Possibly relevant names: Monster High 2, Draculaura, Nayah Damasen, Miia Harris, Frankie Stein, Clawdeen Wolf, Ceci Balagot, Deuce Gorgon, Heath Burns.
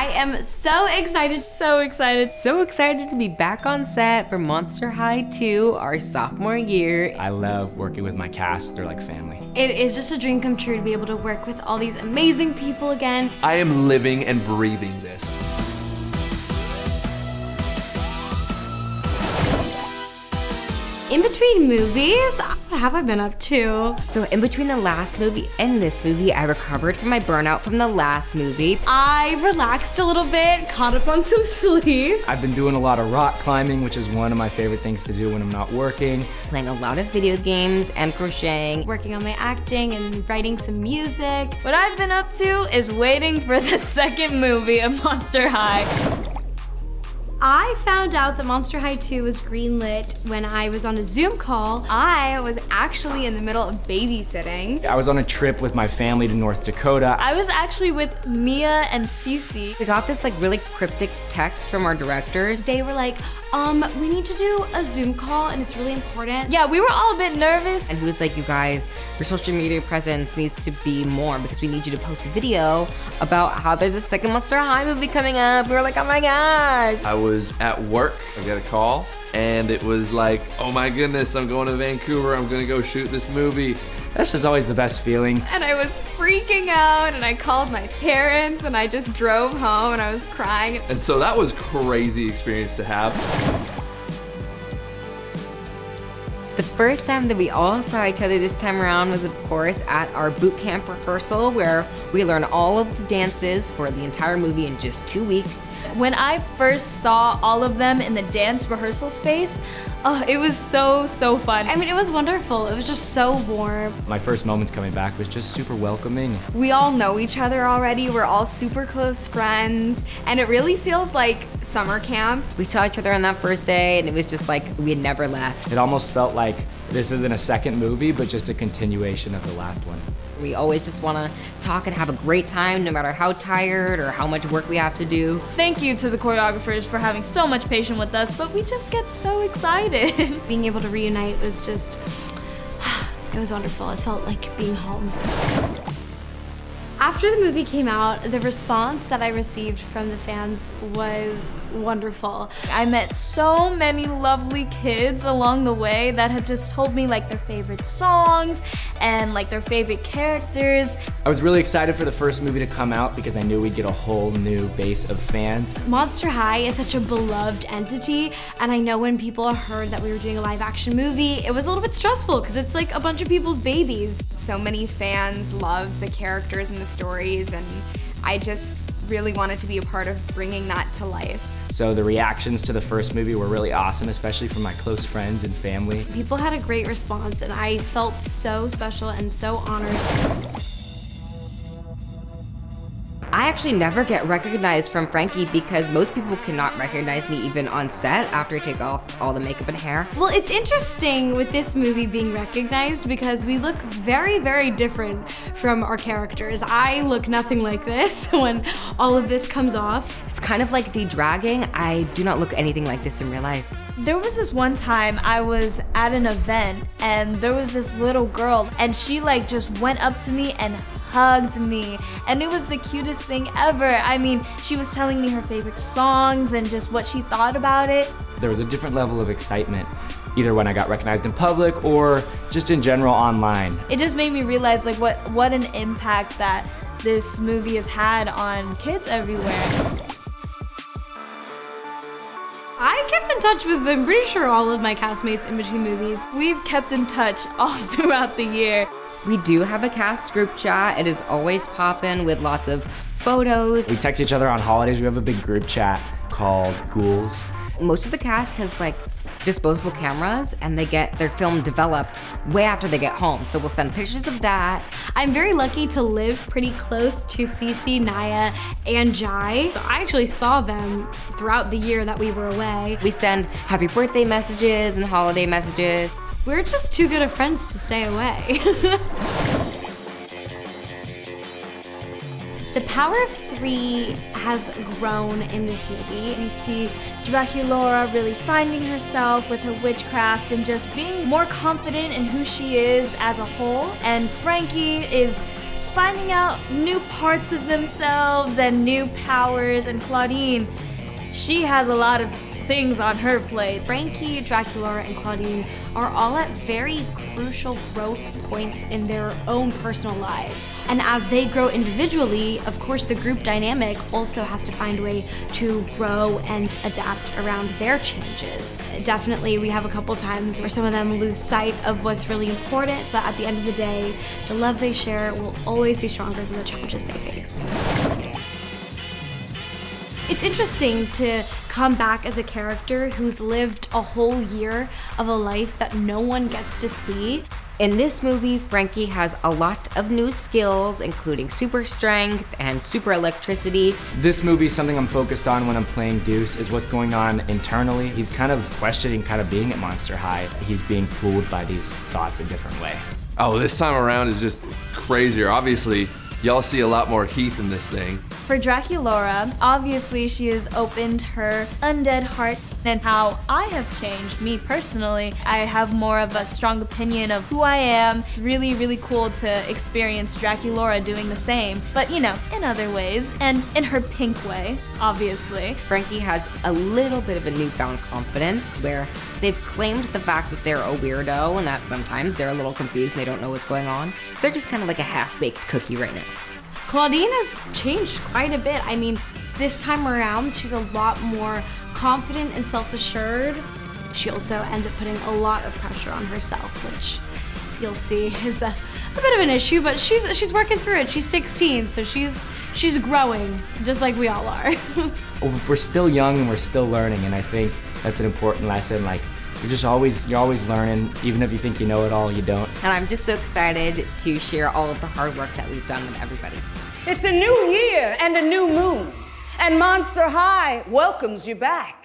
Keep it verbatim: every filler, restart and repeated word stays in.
I am so excited, so excited, so excited to be back on set for Monster High two, our sophomore year. I love working with my cast, they're like family. It is just a dream come true to be able to work with all these amazing people again. I am living and breathing this. In between movies, what have I been up to? So in between the last movie and this movie, I recovered from my burnout from the last movie. I relaxed a little bit, caught up on some sleep. I've been doing a lot of rock climbing, which is one of my favorite things to do when I'm not working. Playing a lot of video games and crocheting. Working on my acting and writing some music. What I've been up to is waiting for the second movie of Monster High. I found out that Monster High two was greenlit when I was on a Zoom call. I was actually in the middle of babysitting. I was on a trip with my family to North Dakota. I was actually with Miia and Ceci. We got this like really cryptic text from our directors. They were like, um, we need to do a Zoom call and it's really important. Yeah, we were all a bit nervous. And he was like, you guys, your social media presence needs to be more because we need you to post a video about how there's a second Monster High movie coming up. We were like, oh my gosh. I was I was at work, I got a call, and it was like, oh my goodness, I'm going to Vancouver, I'm gonna go shoot this movie. That's just always the best feeling. And I was freaking out, and I called my parents, and I just drove home, and I was crying. And so that was a crazy experience to have. The first time that we all saw each other this time around was, of course, at our boot camp rehearsal where we learn all of the dances for the entire movie in just two weeks. When I first saw all of them in the dance rehearsal space, oh, it was so, so fun. I mean, it was wonderful. It was just so warm. My first moments coming back was just super welcoming. We all know each other already. We're all super close friends, and it really feels like summer camp. We saw each other on that first day, and it was just like we had never left. It almost felt like Like, this isn't a second movie, but just a continuation of the last one. We always just want to talk and have a great time, no matter how tired or how much work we have to do. Thank you to the choreographers for having so much patience with us, but we just get so excited. Being able to reunite was just, it was wonderful. It felt like being home. After the movie came out, the response that I received from the fans was wonderful. I met so many lovely kids along the way that have just told me like their favorite songs and like their favorite characters. I was really excited for the first movie to come out because I knew we'd get a whole new base of fans. Monster High is such a beloved entity, and I know when people heard that we were doing a live action movie, it was a little bit stressful because it's like a bunch of people's babies. So many fans love the characters and the stories, and I just really wanted to be a part of bringing that to life. So the reactions to the first movie were really awesome, especially from my close friends and family. People had a great response, and I felt so special and so honored. I actually never get recognized from Frankie because most people cannot recognize me even on set after I take off all the makeup and hair. Well, it's interesting with this movie being recognized because we look very, very different from our characters. I look nothing like this when all of this comes off. It's kind of like de-dragging. I do not look anything like this in real life. There was this one time I was at an event and there was this little girl and she like just went up to me and hugged me, and it was the cutest thing ever. I mean, she was telling me her favorite songs and just what she thought about it. There was a different level of excitement, either when I got recognized in public or just in general online. It just made me realize like what, what an impact that this movie has had on kids everywhere. I kept in touch with, I'm pretty sure, all of my castmates in between movies. We've kept in touch all throughout the year. We do have a cast group chat. It is always poppin' with lots of photos. We text each other on holidays. We have a big group chat called Ghouls. Most of the cast has like disposable cameras and they get their film developed way after they get home. So we'll send pictures of that. I'm very lucky to live pretty close to Ceci, Nayah, and Jai. So I actually saw them throughout the year that we were away. We send happy birthday messages and holiday messages. We're just too good of friends to stay away. The power of three has grown in this movie. We see Draculaura really finding herself with her witchcraft and just being more confident in who she is as a whole. And Frankie is finding out new parts of themselves and new powers, and Clawdeen, she has a lot of things on her plate. Frankie, Draculaura, and Clawdeen are all at very crucial growth points in their own personal lives. And as they grow individually, of course the group dynamic also has to find a way to grow and adapt around their changes. Definitely we have a couple times where some of them lose sight of what's really important, but at the end of the day, the love they share will always be stronger than the challenges they face. It's interesting to come back as a character who's lived a whole year of a life that no one gets to see. In this movie, Frankie has a lot of new skills, including super strength and super electricity. This movie, something I'm focused on when I'm playing Deuce is what's going on internally. He's kind of questioning kind of being at Monster High. He's being fooled by these thoughts a different way. Oh, this time around is just crazier, obviously. Y'all see a lot more Heath in this thing. For Draculaura, obviously she has opened her undead heart, and how I have changed, me personally. I have more of a strong opinion of who I am. It's really, really cool to experience Draculaura doing the same, but you know, in other ways, and in her pink way, obviously. Frankie has a little bit of a newfound confidence where they've claimed the fact that they're a weirdo and that sometimes they're a little confused and they don't know what's going on. So they're just kind of like a half-baked cookie right now. Clawdeen has changed quite a bit. I mean, this time around, she's a lot more confident and self-assured. She also ends up putting a lot of pressure on herself, which you'll see is a, a bit of an issue, but she's she's working through it. She's sixteen, so she's she's growing, just like we all are. We're still young and we're still learning, and I think that's an important lesson. Like, you're just always, you're always learning, even if you think you know it all, you don't. And I'm just so excited to share all of the hard work that we've done with everybody. It's a new year and a new moon, and Monster High welcomes you back.